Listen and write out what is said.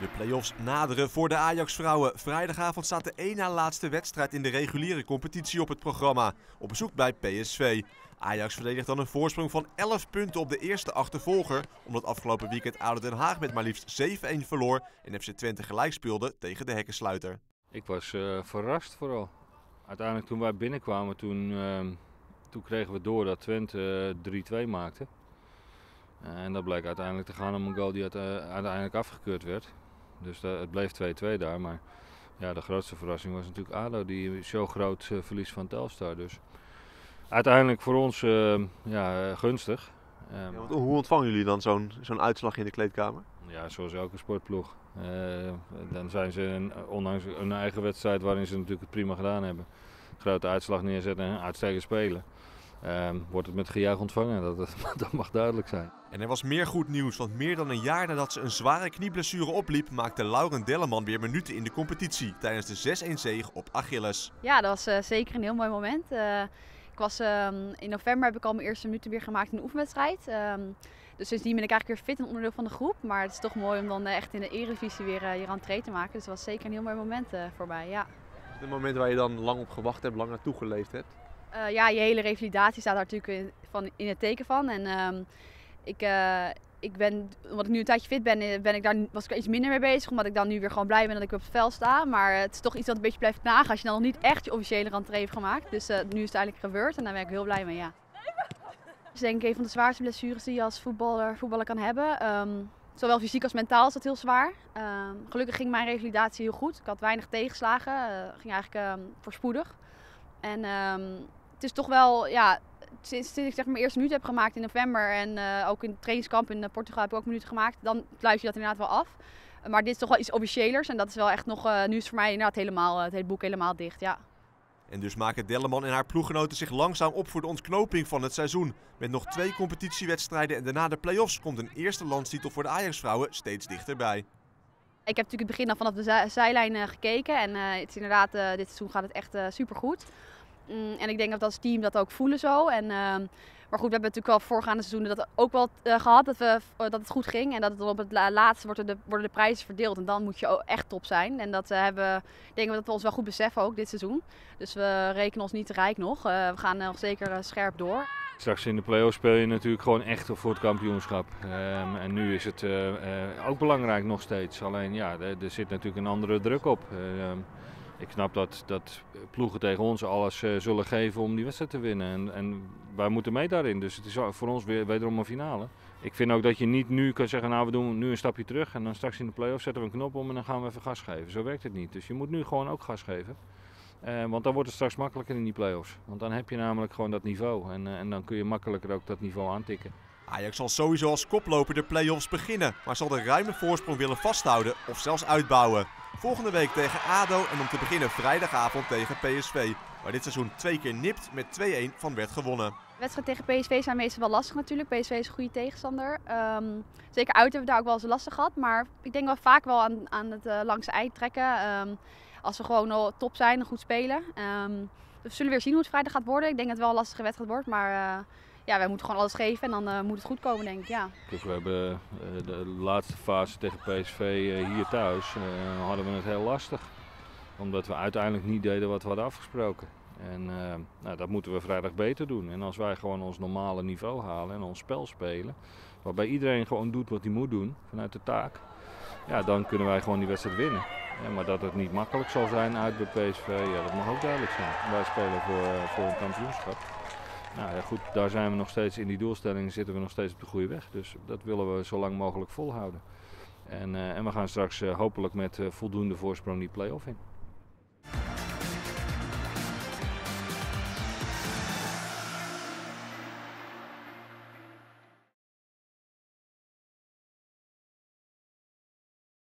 De play-offs naderen voor de Ajax-vrouwen. Vrijdagavond staat de één na laatste wedstrijd in de reguliere competitie op het programma. Op bezoek bij PSV. Ajax verdedigt dan een voorsprong van 11 punten op de eerste achtervolger. Omdat afgelopen weekend ADO Den Haag met maar liefst 7-1 verloor. En FC Twente gelijk speelde tegen de hekkensluiter. Ik was verrast vooral. Uiteindelijk toen wij binnenkwamen, toen kregen we door dat Twente 3-2 maakte. En dat bleek uiteindelijk te gaan om een goal die uiteindelijk afgekeurd werd. Dus het bleef 2-2 daar. Maar ja, de grootste verrassing was natuurlijk ADO, die zo groot verlies van Telstar. Dus uiteindelijk voor ons gunstig. Ja, hoe ontvangen jullie dan zo'n uitslag in de kleedkamer? Ja, zoals elke sportploeg. Dan zijn ze, ondanks een eigen wedstrijd waarin ze natuurlijk het prima gedaan hebben, grote uitslag neerzetten en uitstekend spelen. Wordt het met gejuich ontvangen, dat mag duidelijk zijn. En er was meer goed nieuws, want meer dan een jaar nadat ze een zware knieblessure opliep, maakte Lauren Delleman weer minuten in de competitie tijdens de 6-1 zege op Achilles. Ja, dat was zeker een heel mooi moment. In november heb ik al mijn eerste minuten weer gemaakt in de oefenwedstrijd. Dus sindsdien ben ik eigenlijk weer fit en onderdeel van de groep. Maar het is toch mooi om dan echt in de Eredivisie weer hier aan het treden te maken. Dus dat was zeker een heel mooi moment voor mij, ja. Is het moment waar je dan lang op gewacht hebt, lang naartoe geleefd hebt? Ja, je hele revalidatie staat daar natuurlijk in het teken van. En omdat ik nu een tijdje fit ben, was ik er iets minder mee bezig. Omdat ik dan nu weer gewoon blij ben dat ik weer op het veld sta. Maar het is toch iets dat een beetje blijft nagen als je dan nog niet echt je officiële rentree hebt gemaakt. Dus nu is het eigenlijk gebeurd en daar ben ik heel blij mee, ja. Dat is denk ik een van de zwaarste blessures die je als voetballer kan hebben. Zowel fysiek als mentaal is dat heel zwaar. Gelukkig ging mijn revalidatie heel goed. Ik had weinig tegenslagen. Ging eigenlijk voorspoedig. En het is toch wel, ja, sinds ik zeg mijn eerste minuut heb gemaakt in november en ook in het trainingskamp in Portugal heb ik ook minuten gemaakt, dan luister je dat inderdaad wel af. Maar dit is toch wel iets officiëlers en dat is wel echt nog, nu is voor mij inderdaad helemaal, het hele boek helemaal dicht, ja. En dus maken Delleman en haar ploeggenoten zich langzaam op voor de ontknoping van het seizoen. Met nog 2 competitiewedstrijden en daarna de play-offs komt een eerste landstitel voor de Ajax-vrouwen steeds dichterbij. Ik heb natuurlijk het begin al vanaf de zijlijn gekeken en het is inderdaad, dit seizoen gaat het echt supergoed. En ik denk dat we als team dat ook voelen zo. Maar goed, we hebben natuurlijk wel voorgaande seizoenen dat ook wel gehad dat het goed ging. En dat het op het laatste worden de prijzen verdeeld. En dan moet je echt top zijn. En dat denken we dat we ons wel goed beseffen ook dit seizoen. Dus we rekenen ons niet te rijk nog. We gaan nog zeker scherp door. Straks in de play-offs speel je natuurlijk gewoon echt voor het kampioenschap. En nu is het ook belangrijk nog steeds. Alleen ja, er zit natuurlijk een andere druk op. Ik snap dat ploegen tegen ons alles zullen geven om die wedstrijd te winnen. En wij moeten mee daarin. Dus het is voor ons weer wederom een finale. Ik vind ook dat je niet nu kan zeggen, nou we doen nu een stapje terug. En dan straks in de play-off zetten we een knop om en dan gaan we even gas geven. Zo werkt het niet. Dus je moet nu gewoon ook gas geven. Want dan wordt het straks makkelijker in die play-offs. Want dan heb je namelijk gewoon dat niveau. En dan kun je makkelijker ook dat niveau aantikken. Ajax zal sowieso als koploper de play-offs beginnen. Maar zal de ruime voorsprong willen vasthouden of zelfs uitbouwen. Volgende week tegen ADO en om te beginnen vrijdagavond tegen PSV. Waar dit seizoen 2 keer nipt met 2-1 van werd gewonnen. Wedstrijden tegen PSV zijn meestal wel lastig natuurlijk. PSV is een goede tegenstander. Zeker uit hebben we daar ook wel eens lastig gehad. Maar ik denk wel vaak wel aan het langste eind trekken. Als we gewoon al top zijn en goed spelen. We zullen weer zien hoe het vrijdag gaat worden. Ik denk dat het wel een lastige wedstrijd wordt. Maar ja, wij moeten gewoon alles geven en dan moet het goed komen, denk ik. Ja. Kijk, we hebben de laatste fase tegen PSV hier thuis. Hadden we het heel lastig. Omdat we uiteindelijk niet deden wat we hadden afgesproken. En dat moeten we vrijdag beter doen. En als wij gewoon ons normale niveau halen en ons spel spelen. Waarbij iedereen gewoon doet wat hij moet doen vanuit de taak. Ja, dan kunnen wij gewoon die wedstrijd winnen. Ja, maar dat het niet makkelijk zal zijn uit bij PSV, ja, dat mag ook duidelijk zijn. Wij spelen voor een kampioenschap. Nou ja, goed, daar zijn we nog steeds in die doelstellingen, zitten we nog steeds op de goede weg. Dus dat willen we zo lang mogelijk volhouden. En we gaan straks hopelijk met voldoende voorsprong die play-off in.